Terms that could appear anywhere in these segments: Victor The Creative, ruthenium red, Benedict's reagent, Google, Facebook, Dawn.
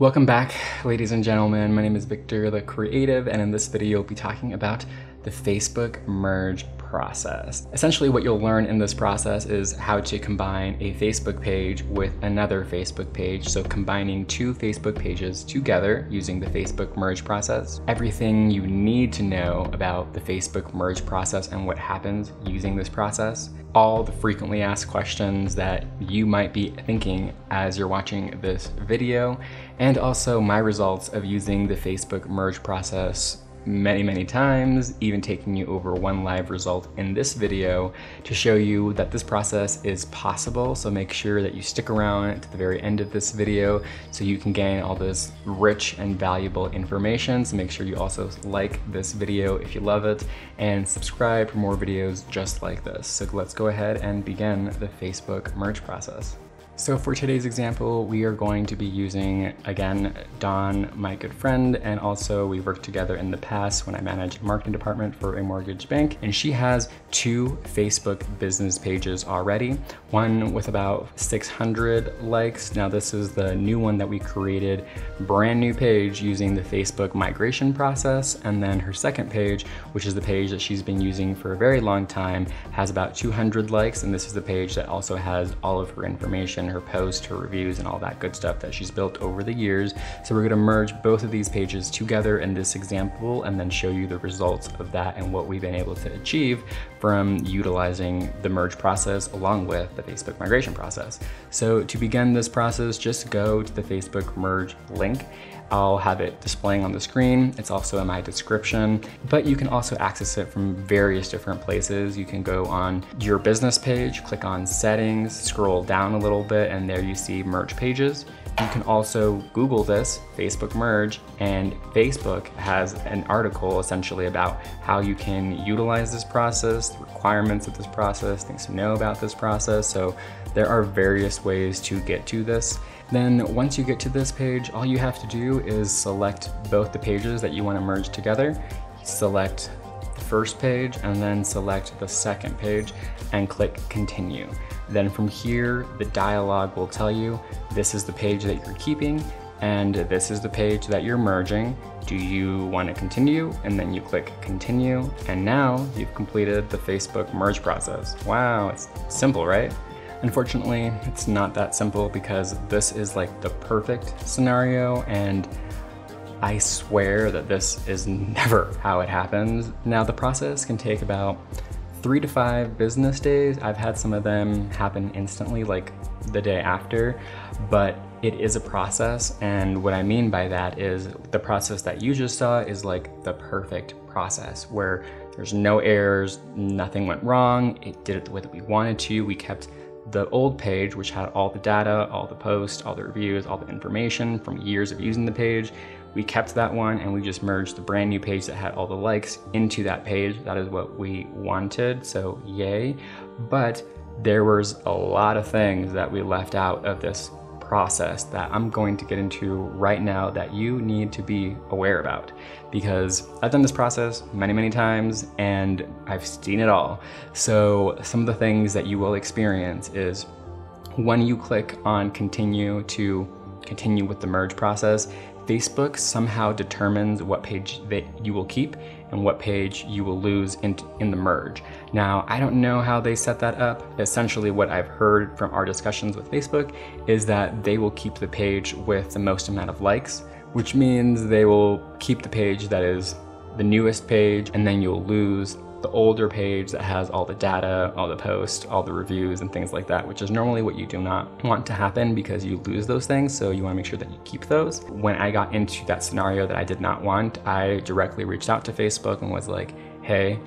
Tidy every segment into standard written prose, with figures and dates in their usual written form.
Welcome back, ladies and gentlemen. My name is Victor The Creative, and in this video, we'll be talking about the Facebook merge process. Essentially, what you'll learn in this process is how to combine a Facebook page with another Facebook page. So combining two Facebook pages together using the Facebook merge process. Everything you need to know about the Facebook merge process and what happens using this process. All the frequently asked questions that you might be thinking as you're watching this video, and also my results of using the Facebook merge process many times, even taking you over one live result in this video to show you that this process is possible. So make sure that you stick around to the very end of this video so you can gain all this rich and valuable information. So make sure you also like this video if you love it and subscribe for more videos just like this. So let's go ahead and begin the Facebook merge process. So for today's example, we are going to be using, again, Dawn, my good friend, and also we worked together in the past when I managed marketing department for a mortgage bank, and she has two Facebook business pages already, one with about 600 likes. Now this is the new one that we created, brand new page using the Facebook migration process, and then her second page, which is the page that she's been using for a very long time, has about 200 likes, and this is the page that also has all of her information, her posts, her reviews, and all that good stuff that she's built over the years. So we're gonna merge both of these pages together in this example and then show you the results of that and what we've been able to achieve from utilizing the merge process along with the Facebook migration process. So to begin this process, just go to the Facebook merge link. I'll have it displaying on the screen. It's also in my description, but you can also access it from various different places. You can go on your business page, click on settings, scroll down a little bit, and there you see merge pages. You can also Google this, Facebook merge, and Facebook has an article essentially about how you can utilize this process, the requirements of this process, things to know about this process. So there are various ways to get to this. Then once you get to this page, all you have to do is select both the pages that you want to merge together, select the first page, and then select the second page and click continue. Then from here, the dialog will tell you, this is the page that you're keeping and this is the page that you're merging. Do you want to continue? And then you click continue. And now you've completed the Facebook merge process. Wow, it's simple, right? Unfortunately, it's not that simple because this is like the perfect scenario, and I swear that this is never how it happens. Now the process can take about 3 to 5 business days. I've had some of them happen instantly, like the day after, but it is a process. And what I mean by that is the process that you just saw is like the perfect process where there's no errors, nothing went wrong. It did it the way that we wanted to. We kept the old page, which had all the data, all the posts, all the reviews, all the information from years of using the page. We kept that one and we just merged the brand new page that had all the likes into that page. That is what we wanted, so yay. But there was a lot of things that we left out of this process that I'm going to get into right now that you need to be aware about, because I've done this process many times and I've seen it all. So some of the things that you will experience is when you click on continue to continue with the merge process, Facebook somehow determines what page that you will keep and what page you will lose in the merge. Now, I don't know how they set that up. Essentially, what I've heard from our discussions with Facebook is that they will keep the page with the most amount of likes, which means they will keep the page that is the newest page, and then you'll lose the older page that has all the data, all the posts, all the reviews, and things like that, which is normally what you do not want to happen because you lose those things, so you wanna make sure that you keep those. When I got into that scenario that I did not want, I directly reached out to Facebook and was like, hey,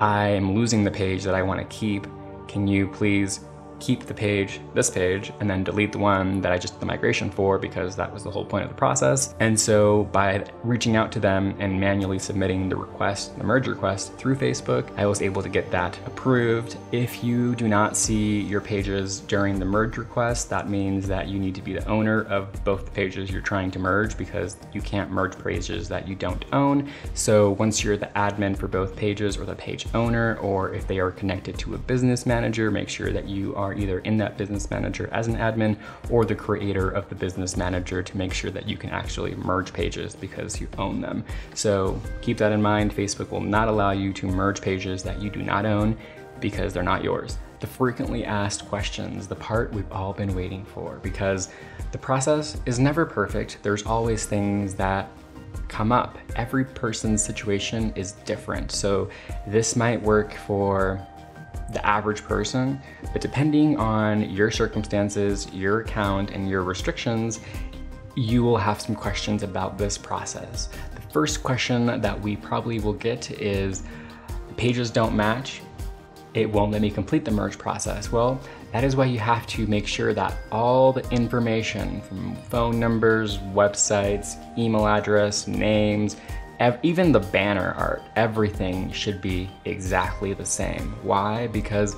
I am losing the page that I wanna keep. Can you please keep the page, this page, and then delete the one that I just did the migration for, because that was the whole point of the process. And so by reaching out to them and manually submitting the request, the merge request through Facebook, I was able to get that approved. If you do not see your pages during the merge request, that means that you need to be the owner of both the pages you're trying to merge, because you can't merge pages that you don't own. So once you're the admin for both pages or the page owner, or if they are connected to a business manager, make sure that you are are either in that business manager as an admin or the creator of the business manager to make sure that you can actually merge pages because you own them. So keep that in mind. Facebook will not allow you to merge pages that you do not own because they're not yours. The frequently asked questions, the part we've all been waiting for, because the process is never perfect. There's always things that come up. Every person's situation is different. So this might work for the average person, but depending on your circumstances, your account, and your restrictions, you will have some questions about this process. The first question that we probably will get is, pages don't match, it won't let me complete the merge process. Well, that is why you have to make sure that all the information from phone numbers, websites, email address, names, even the banner art, everything should be exactly the same. Why? Because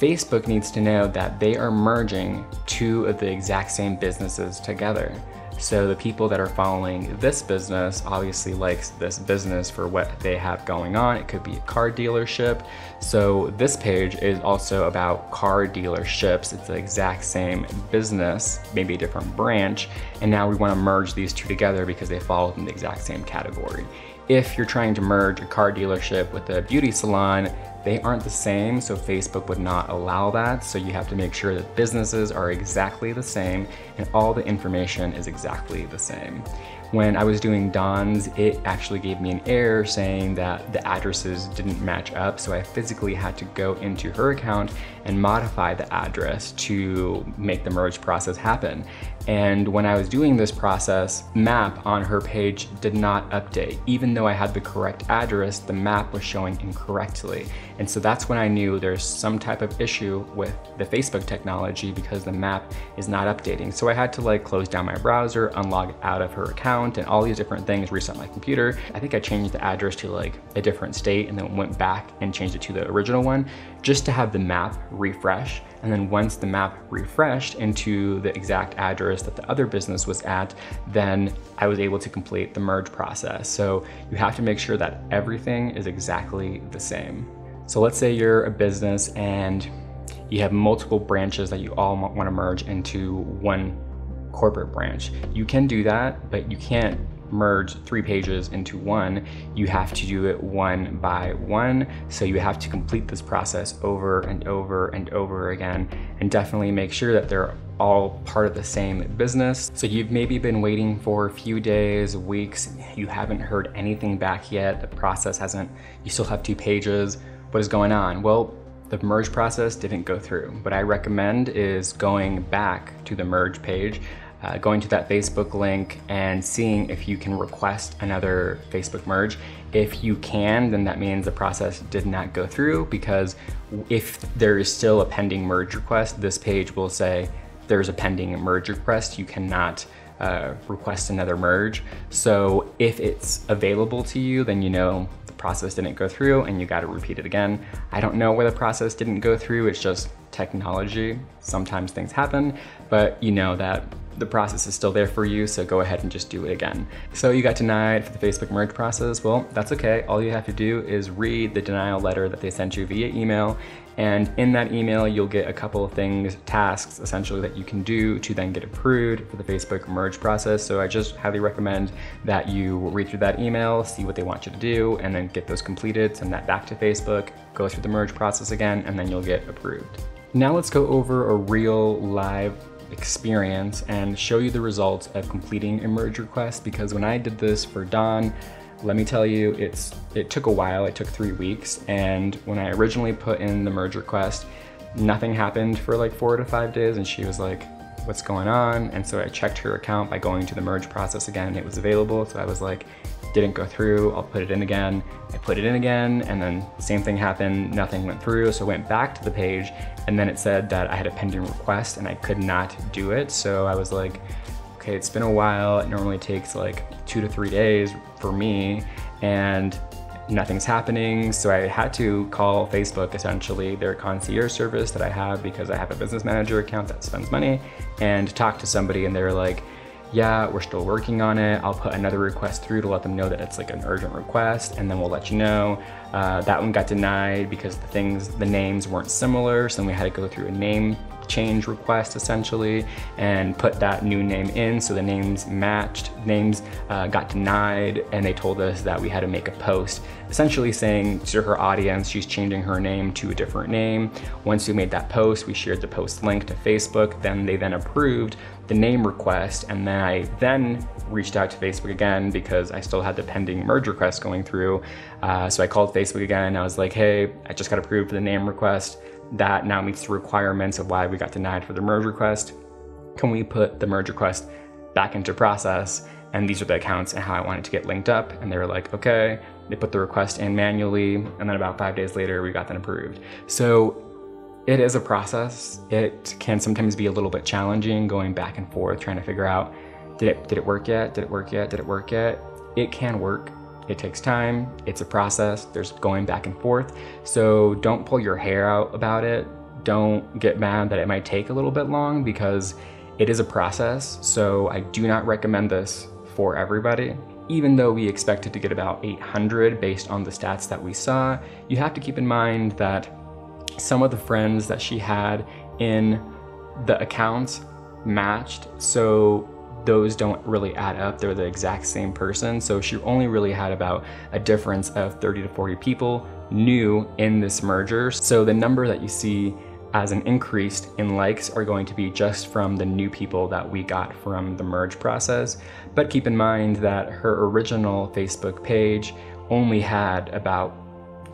Facebook needs to know that they are merging two of the exact same businesses together. So the people that are following this business obviously likes this business for what they have going on. It could be a car dealership. So this page is also about car dealerships. It's the exact same business, maybe a different branch. And now we want to merge these two together because they fall in the exact same category. If you're trying to merge a car dealership with a beauty salon, they aren't the same, so Facebook would not allow that. So you have to make sure that businesses are exactly the same and all the information is exactly the same. When I was doing Dawn's, it actually gave me an error saying that the addresses didn't match up, so I physically had to go into her account and modify the address to make the merge process happen. And when I was doing this process, map on her page did not update. Even though I had the correct address, the map was showing incorrectly. And so that's when I knew there's some type of issue with the Facebook technology because the map is not updating. So I had to like close down my browser, unlog out of her account and all these different things, reset my computer. I think I changed the address to like a different state and then went back and changed it to the original one just to have the map refresh. And then once the map refreshed into the exact address that the other business was at, then I was able to complete the merge process. So you have to make sure that everything is exactly the same. So let's say you're a business and you have multiple branches that you all want to merge into one corporate branch. You can do that, but you can't merge three pages into one. You have to do it one by one. So you have to complete this process over and over and over again, and definitely make sure that they're all part of the same business. So you've maybe been waiting for a few days, weeks, you haven't heard anything back yet. The process hasn't, you still have two pages. What is going on? Well, the merge process didn't go through. What I recommend is going back to the merge page, going to that Facebook link and seeing if you can request another Facebook merge. If you can, then that means the process did not go through, because if there is still a pending merge request, this page will say there's a pending merge request. You cannot request another merge. So if it's available to you, then you know the process didn't go through and you got to repeat it again. I don't know where the process didn't go through. It's just technology. Sometimes things happen, but you know that the process is still there for you, so go ahead and just do it again. So you got denied for the Facebook merge process. Well, that's okay. All you have to do is read the denial letter that they sent you via email. And in that email, you'll get a couple of things, tasks essentially that you can do to then get approved for the Facebook merge process. So I just highly recommend that you read through that email, see what they want you to do, and then get those completed, send that back to Facebook, go through the merge process again, and then you'll get approved. Now let's go over a real live experience and show you the results of completing a merge request, because when I did this for Dawn, let me tell you, it took a while. It took 3 weeks, and when I originally put in the merge request, nothing happened for like 4 to 5 days, and she was like, what's going on? And so I checked her account by going to the merge process again, and it was available. So I was like, didn't go through, I'll put it in again. I put it in again, and then same thing happened, nothing went through. So I went back to the page, and then it said that I had a pending request and I could not do it. So I was like, okay, it's been a while. It normally takes like 2 to 3 days for me, and nothing's happening. So I had to call Facebook, essentially their concierge service that I have, because I have a business manager account that spends money, and talk to somebody, and they're like, yeah, we're still working on it. I'll put another request through to let them know that it's like an urgent request, and then we'll let you know. That one got denied because the names weren't similar, so then we had to go through a name change request essentially and put that new name in, so the names matched. Names got denied, and they told us that we had to make a post essentially saying to her audience she's changing her name to a different name. Once we made that post, we shared the post link to Facebook, then they then approved the name request, and then I then reached out to Facebook again because I still had the pending merge request going through. So I called Facebook again and I was like, hey, I just got approved for the name request. That now meets the requirements of why we got denied for the merge request. Can we put the merge request back into process? And these are the accounts and how I wanted to get linked up. And they were like, okay. They put the request in manually. And then about 5 days later, we got that approved. So it is a process. It can sometimes be a little bit challenging going back and forth, trying to figure out, did it work yet? Did it work yet? Did it work yet? It can work. It takes time. It's a process. There's going back and forth. So don't pull your hair out about it. Don't get mad that it might take a little bit long, because it is a process. So I do not recommend this for everybody. Even though we expected to get about 800 based on the stats that we saw, you have to keep in mind that some of the friends that she had in the accounts matched. So those don't really add up. They're the exact same person. So she only really had about a difference of 30 to 40 people new in this merger. So the number that you see as an increase in likes are going to be just from the new people that we got from the merge process. But keep in mind that her original Facebook page only had about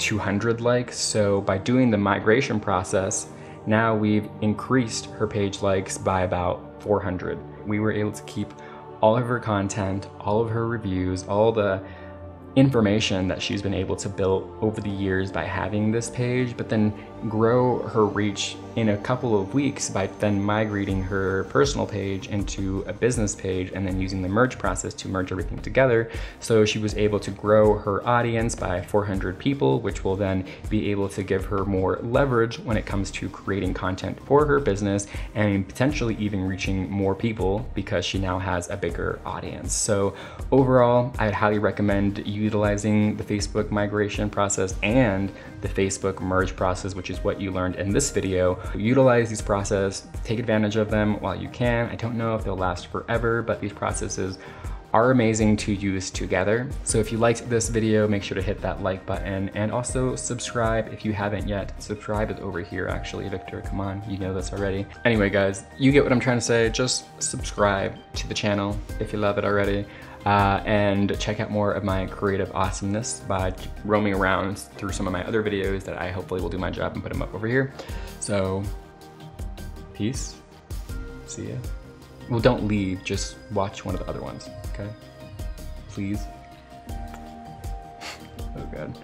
200 likes. So by doing the migration process, now we've increased her page likes by about 400. We were able to keep all of her content, all of her reviews, all the information that she's been able to build over the years by having this page, but then grow her reach in a couple of weeks by then migrating her personal page into a business page and then using the merge process to merge everything together. So she was able to grow her audience by 400 people, which will then be able to give her more leverage when it comes to creating content for her business and potentially even reaching more people because she now has a bigger audience. So overall, I'd highly recommend utilizing the Facebook migration process and the Facebook merge process, which is what you learned in this video. Utilize these processes, take advantage of them while you can. I don't know if they'll last forever, but these processes are amazing to use together. So if you liked this video, make sure to hit that like button and also subscribe if you haven't yet. Subscribe is over here actually, Victor, come on, you know this already. Anyway guys, you get what I'm trying to say. Just subscribe to the channel if you love it already. And check out more of my creative awesomeness by roaming around through some of my other videos that I hopefully will do my job and put them up over here. So, peace, see ya. Well, don't leave, just watch one of the other ones, okay? Please. Oh God.